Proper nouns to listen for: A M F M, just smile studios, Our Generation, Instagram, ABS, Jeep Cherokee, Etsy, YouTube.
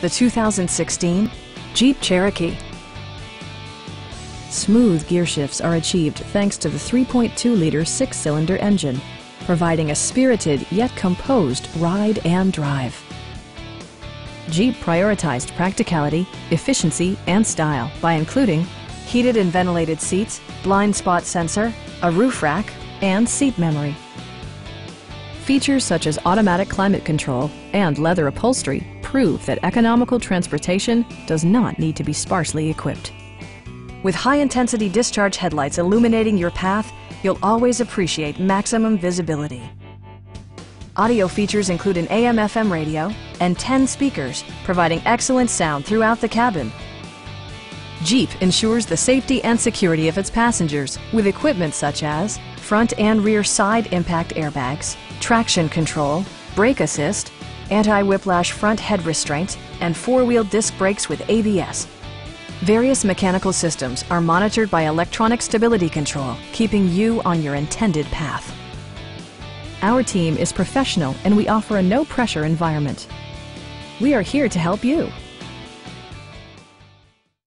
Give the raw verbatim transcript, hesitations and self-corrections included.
The two thousand sixteen Jeep Cherokee. Smooth gear shifts are achieved thanks to the three point two liter six-cylinder engine, providing a spirited yet composed ride and drive. Jeep prioritized practicality, efficiency, and style by including heated and ventilated seats, blind spot sensor, a roof rack, and seat memory. Features such as automatic climate control and leather upholstery prove that economical transportation does not need to be sparsely equipped. With high-intensity discharge headlights illuminating your path, you'll always appreciate maximum visibility. Audio features include an A M F M radio and ten speakers, providing excellent sound throughout the cabin. Jeep ensures the safety and security of its passengers with equipment such as front and rear side impact airbags, traction control, brake assist, anti-whiplash front head restraints, and four-wheel disc brakes with A B S. Various mechanical systems are monitored by electronic stability control, keeping you on your intended path. Our team is professional and we offer a no-pressure environment. We are here to help you.